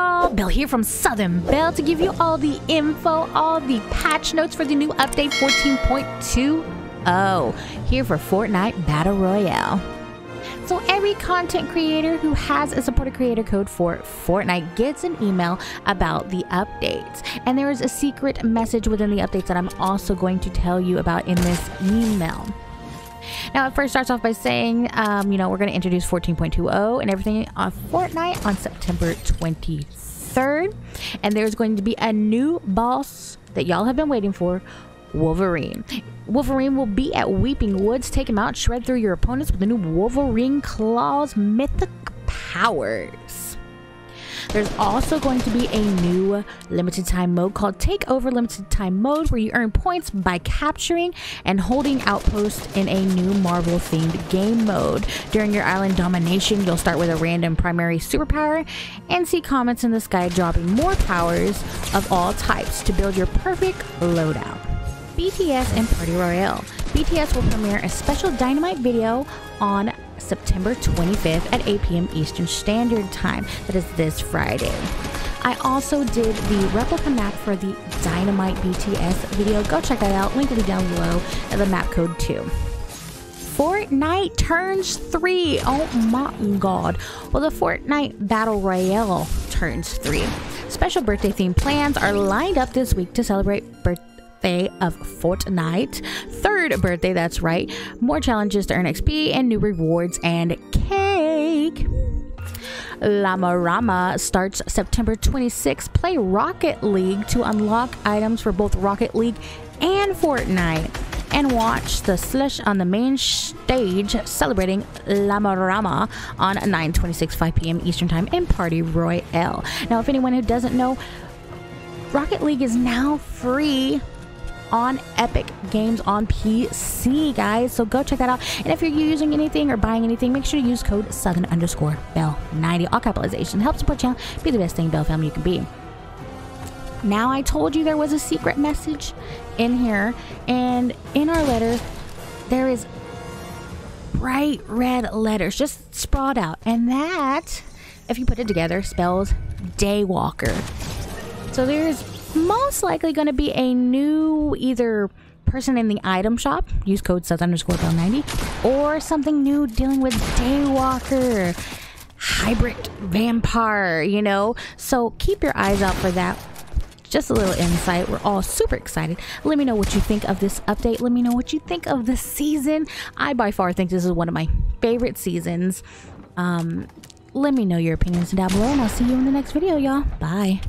y'all! Bill here from Southern Bell to give you all the info, all the patch notes for the new update 14.20 here for Fortnite Battle Royale. So every content creator who has a supporter creator code for Fortnite gets an email about the updates. And there is a secret message within the updates that I'm also going to tell you about in this email. Now, it first starts off by saying, we're going to introduce 14.20 and everything on Fortnite on September 23rd. And there's going to be a new boss that y'all have been waiting for, Wolverine. Wolverine will be at Weeping Woods. Take him out, shred through your opponents with the new Wolverine Claws Mythic Powers. There's also going to be a new limited time mode called Takeover Limited Time Mode, where you earn points by capturing and holding outposts in a new Marvel themed game mode. During your island domination, you'll start with a random primary superpower and see comets in the sky dropping more powers of all types to build your perfect loadout. BTS and Party Royale. BTS will premiere a special Dynamite video on September 25th at 8 p.m. Eastern Standard Time. That is this Friday. I also did the replica map for the Dynamite BTS video. Go check that out. Link will be down below at the map code too. Fortnite turns 3. Oh my god. Well, the Fortnite Battle Royale turns 3. Special birthday themed plans are lined up this week to celebrate birthday of Fortnite, third birthday, that's right. More challenges to earn XP and new rewards and cake. La Marama starts September 26th. Play Rocket League to unlock items for both Rocket League and Fortnite, and watch the slush on the main stage celebrating La Marama on 9/26, 5 p.m. Eastern Time in Party Royale. Now, if anyone who doesn't know, Rocket League is now free on Epic Games on PC, guys, so go check that out. And if you're using anything or buying anything, make sure to use code Southern_Bell90, all capitalization. Help support y'all, be the best thing Bell family you can be. Now, I told you there was a secret message in here, and in our letter there is bright red letters just sprawled out, and that, if you put it together, spells Daywalker. So there's most likely going to be a new either person in the item shop, use code South_Bell90, or something new dealing with Daywalker, hybrid vampire, you know. So keep your eyes out for that. Just a little insight. We're all super excited. Let me know what you think of this update. Let me know what you think of this season. I by far think this is one of my favorite seasons. Let me know your opinions down below, and I'll see you in the next video, y'all. Bye.